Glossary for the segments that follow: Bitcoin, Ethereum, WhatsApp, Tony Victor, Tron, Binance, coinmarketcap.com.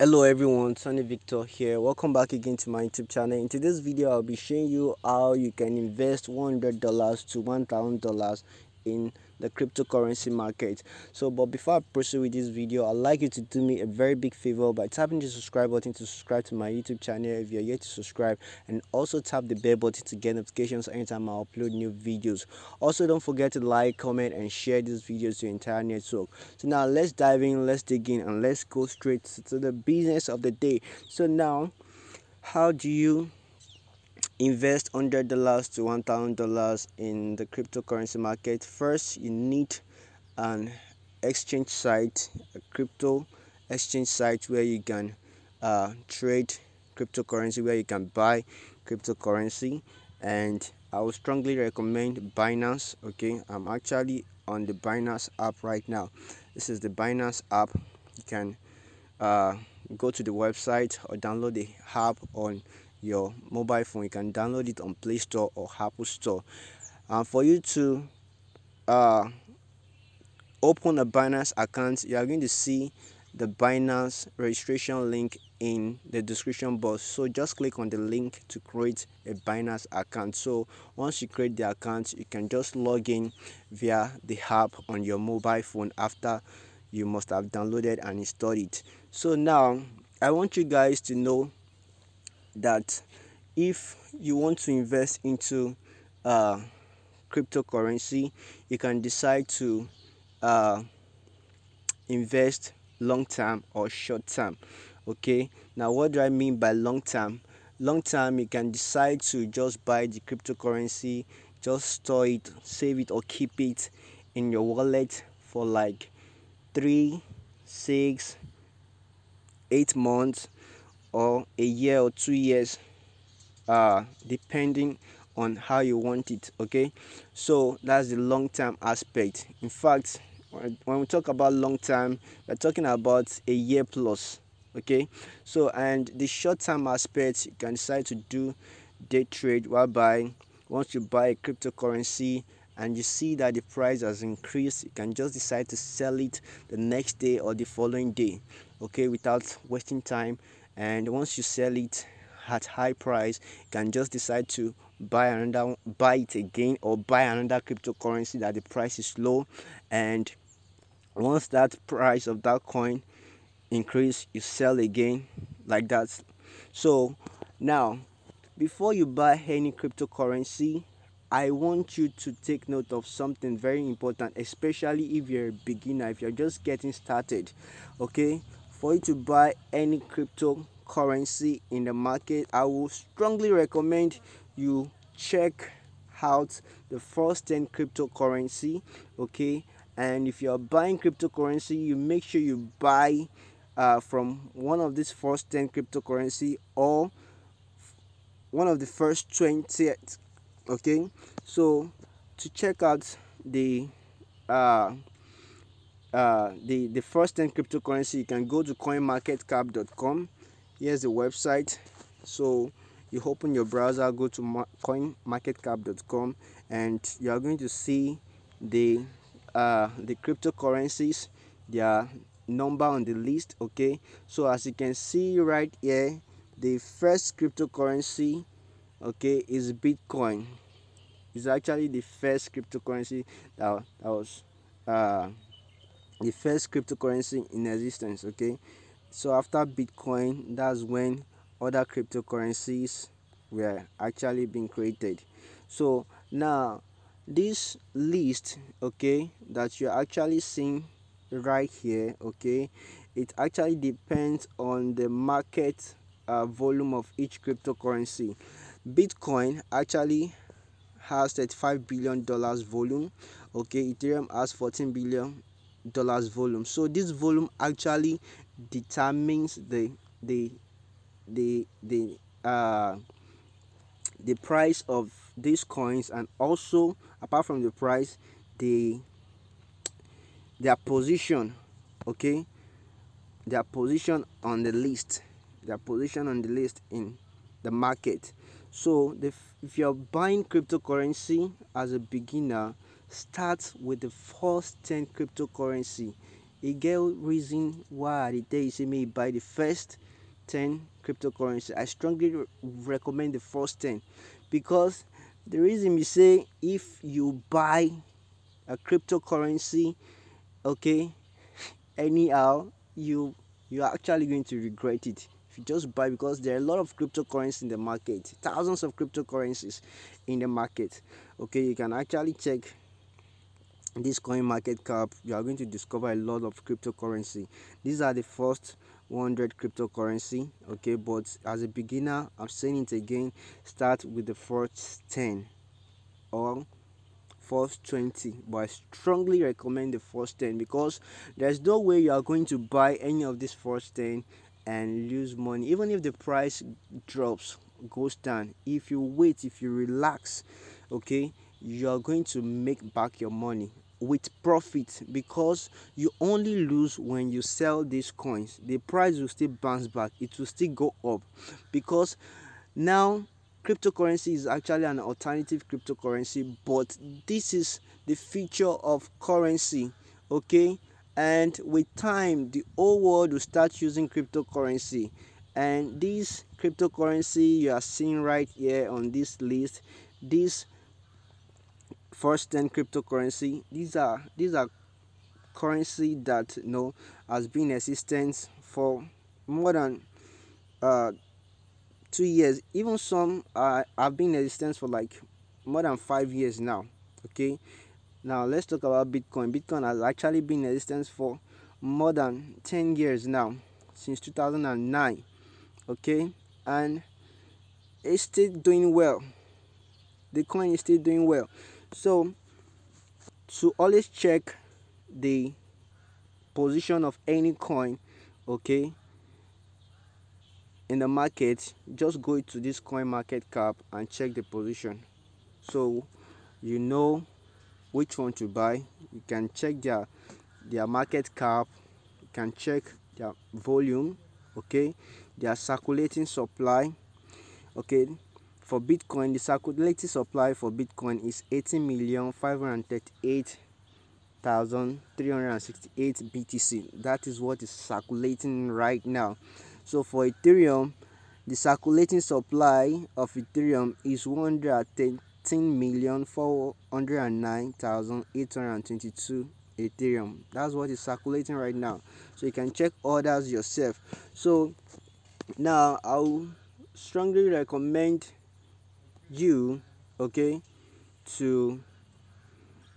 Hello everyone, Tony Victor here. Welcome back again to my YouTube channel. In today's video, I'll be showing you how you can invest $100 to $1,000 in the cryptocurrency market. So, but before I proceed with this video, I'd like you to do me a very big favor by tapping the subscribe button to subscribe to my YouTube channel if you're yet to subscribe, and also tap the bell button to get notifications anytime I upload new videos. Also, don't forget to like, comment, and share this video to your entire network. So now let's dive in, let's dig in, and let's go straight to the business of the day. So now, how do you invest $100 to $1,000 in the cryptocurrency market? First, you need an exchange site, a crypto exchange site where you can trade cryptocurrency, where you can buy cryptocurrency, and I would strongly recommend Binance. Okay, I'm actually on the Binance app right now. This is the Binance app. You can go to the website or download the app on your mobile phone. You can download it on Play Store or Apple Store. And for you to open a Binance account, you are going to see the Binance registration link in the description box. So just click on the link to create a Binance account. So once you create the account, you can just log in via the app on your mobile phone after you must have downloaded and installed it. So now I want you guys to know that if you want to invest into cryptocurrency, you can decide to invest long term or short term. Okay, now what do I mean by long term? Long term, you can decide to just buy the cryptocurrency, just store it, save it, or keep it in your wallet for like 3, 6, 8 months or a year or 2 years, depending on how you want it. Okay, so that's the long-term aspect. In fact, when we talk about long term, we're talking about a year plus. Okay, so and the short-term aspect, you can decide to do day trade, whereby once you buy a cryptocurrency and you see that the price has increased, you can just decide to sell it the next day or the following day, okay, without wasting time. And once you sell it at high price, you can just decide to buy it again or buy another cryptocurrency that the price is low. And once that price of that coin increase, you sell again, like that. So now, before you buy any cryptocurrency, I want you to take note of something very important, especially if you're a beginner, if you're just getting started. Okay, for you to buy any cryptocurrency in the market, I will strongly recommend you check out the first 10 cryptocurrency. Okay, and if you're buying cryptocurrency, you make sure you buy from one of these first 10 cryptocurrency or one of the first 20. Okay, so to check out the first 10 cryptocurrency, you can go to coinmarketcap.com. Here's the website. So you open your browser, go to coinmarketcap.com, and you are going to see the cryptocurrencies, their number on the list. Okay, so as you can see right here, the first cryptocurrency, okay, is Bitcoin. It's actually the first cryptocurrency that was the first cryptocurrency in existence. Okay, so after Bitcoin, that's when other cryptocurrencies were actually being created. So now this list, okay, that you're actually seeing right here, okay, it actually depends on the market volume of each cryptocurrency. Bitcoin actually has $35 billion volume. Okay, Ethereum has $14 billion volume. So this volume actually determines the price of these coins, and also apart from the price, their position. Okay, their position on the list, their position on the list in the market. So if you're buying cryptocurrency as a beginner, start with the first 10 cryptocurrency. again, reason why they see me buy the first 10 cryptocurrency. I strongly recommend the first 10, because the reason we say, if you buy a cryptocurrency, okay, anyhow, you're actually going to regret it if you just buy, because there are a lot of cryptocurrencies in the market, thousands of cryptocurrencies in the market. Okay, you can actually check this CoinMarketCap. You are going to discover a lot of cryptocurrency. These are the first 100 cryptocurrency. Okay, but as a beginner, I'm saying it again, start with the first 10 or first 20, but I strongly recommend the first 10, because there's no way you are going to buy any of these first 10 and lose money. Even if the price drops, goes down, if you wait, if you relax, okay, you are going to make back your money with profit, because you only lose when you sell these coins. The price will still bounce back, it will still go up, because now cryptocurrency is actually an alternative cryptocurrency, but this is the feature of currency. Okay, and with time, the whole world will start using cryptocurrency, and this cryptocurrency you are seeing right here on this list, this first 10 cryptocurrency, these are currency that, you know, has been in existence for more than 2 years. Even some have been in existence for like more than 5 years now. Okay, now let's talk about Bitcoin. Bitcoin has actually been in existence for more than 10 years now, since 2009. Okay, and it's still doing well. The coin is still doing well. So to always check the position of any coin, okay, in the market, just go to this CoinMarketCap and check the position, so you know which one to buy. You can check their market cap, you can check their volume, okay, their circulating supply. Okay, for Bitcoin, the circulating supply for Bitcoin is 18,538,368 BTC. That is what is circulating right now. So for Ethereum, the circulating supply of Ethereum is 113,409,822 Ethereum. That's what is circulating right now. So you can check orders yourself. So now I'll strongly recommend you, okay, to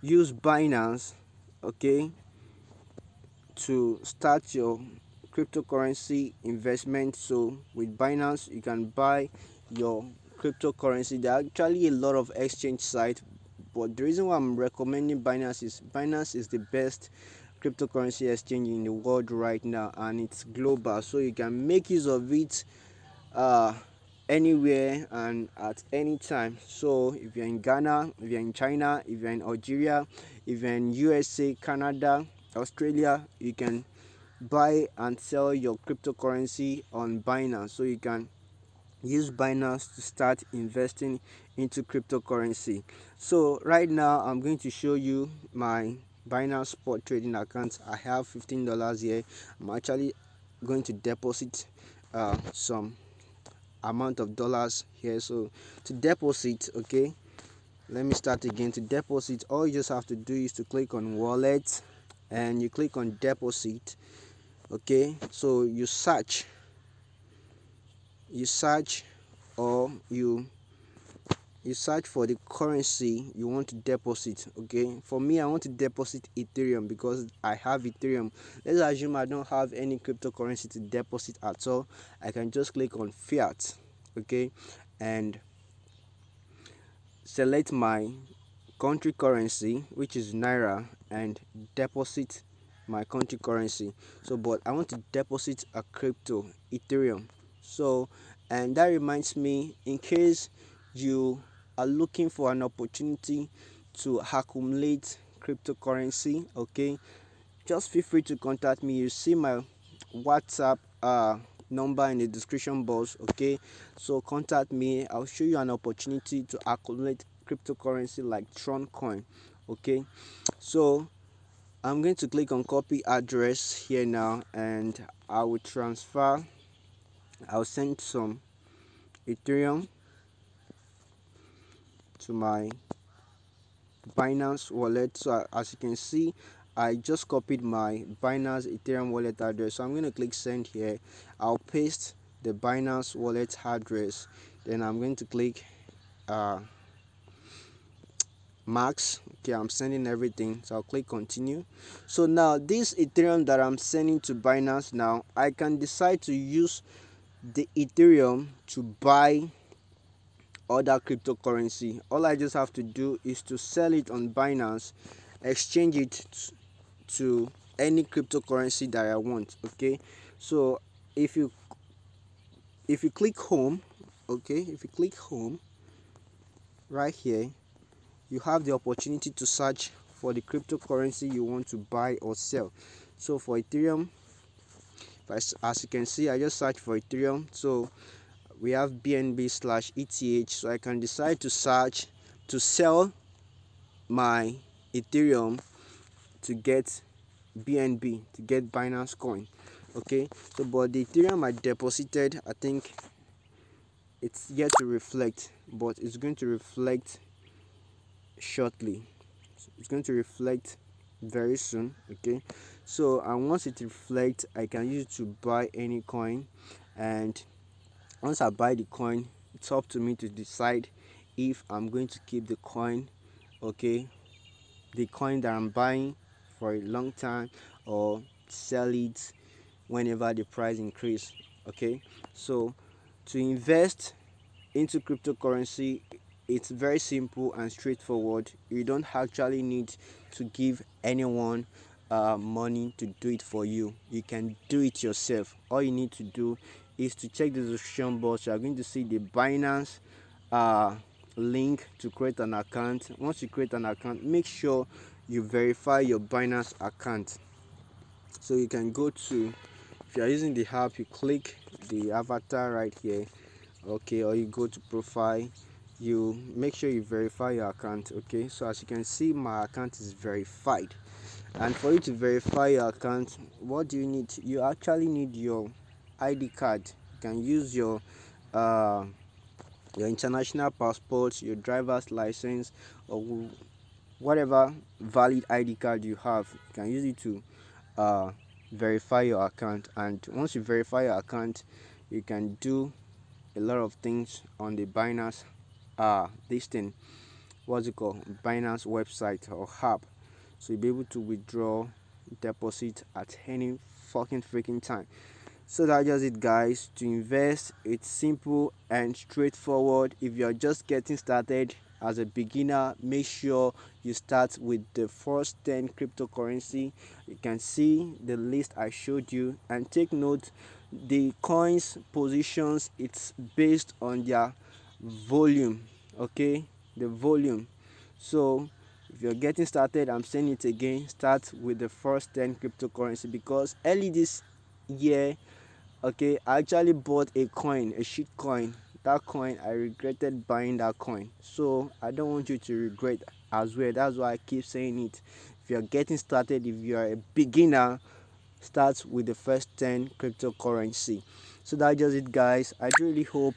use Binance, okay, to start your cryptocurrency investment. So with Binance, you can buy your cryptocurrency. There are actually a lot of exchange sites, but the reason why I'm recommending Binance is Binance is the best cryptocurrency exchange in the world right now, and it's global, so you can make use of it anywhere and at any time. So if you're in Ghana, if you're in China, if you're in Algeria, if you're in USA, Canada, Australia, you can buy and sell your cryptocurrency on Binance. So you can use Binance to start investing into cryptocurrency. So right now I'm going to show you my Binance spot trading account. I have $15 here. I'm actually going to deposit some amount of dollars here. So to deposit, okay, let me start again. To deposit, all you just have to do is to click on wallet and you click on deposit. Okay, so you search for the currency you want to deposit. Okay, for me, I want to deposit Ethereum because I have Ethereum. Let's assume I don't have any cryptocurrency to deposit at all. I can just click on fiat, okay, and select my country currency, which is naira, and deposit my country currency. So but I want to deposit a crypto, Ethereum. So, and that reminds me, in case you are looking for an opportunity to accumulate cryptocurrency, okay, just feel free to contact me. You see my WhatsApp number in the description box. Okay, so contact me. I'll show you an opportunity to accumulate cryptocurrency like Tron coin. Okay, so I'm going to click on copy address here now, and I will transfer, I'll send some Ethereum to my Binance wallet. So as you can see, I just copied my Binance Ethereum wallet address. So I'm going to click send here. I'll paste the Binance wallet address, then I'm going to click max. Okay, I'm sending everything, so I'll click continue. So now this Ethereum that I'm sending to Binance, now I can decide to use the Ethereum to buy other cryptocurrency. All I just have to do is to sell it on Binance, exchange it to any cryptocurrency that I want. Okay, so if you click home, okay, if you click home right here, you have the opportunity to search for the cryptocurrency you want to buy or sell. So for Ethereum, as you can see, I just search for Ethereum. So we have BNB/ETH, so I can decide to search to sell my Ethereum to get BNB, to get Binance coin. Okay, so but the Ethereum I deposited, I think it's yet to reflect, but it's going to reflect shortly. So it's going to reflect very soon. Okay, so and once it reflects, I can use it to buy any coin, and once I buy the coin, it's up to me to decide if I'm going to keep the coin, okay, the coin that I'm buying for a long time, or sell it whenever the price increase. Okay, so to invest into cryptocurrency, it's very simple and straightforward. You don't actually need to give anyone money to do it for you. You can do it yourself. All you need to do is to check the description box. You are going to see the Binance link to create an account. Once you create an account, make sure you verify your Binance account. So you can go to, if you are using the app, you click the avatar right here, okay, or you go to profile. You make sure you verify your account. Okay, so as you can see, my account is verified. And for you to verify your account, what do you need? You actually need your ID card. You can use your international passport, your driver's license, or whatever valid ID card you have. You can use it to verify your account. And once you verify your account, you can do a lot of things on the Binance Binance website or app. So you'll be able to withdraw, deposit at any freaking time. So that's just it, guys. To invest, it's simple and straightforward. If you're just getting started as a beginner, make sure you start with the first 10 cryptocurrency. You can see the list I showed you, and take note, the coins positions, it's based on their volume. Okay, the volume. So if you're getting started, I'm saying it again, start with the first 10 cryptocurrency, because early this year, okay, I actually bought a coin, a shit coin. That coin, I regretted buying that coin, so I don't want you to regret as well. That's why I keep saying it. If you're getting started, if you're a beginner, start with the first 10 cryptocurrency. So that's just it, guys. I really hope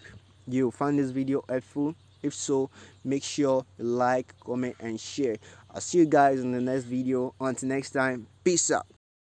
you found this video helpful. If so, make sure you like, comment and share. I'll see you guys in the next video. Until next time, peace out.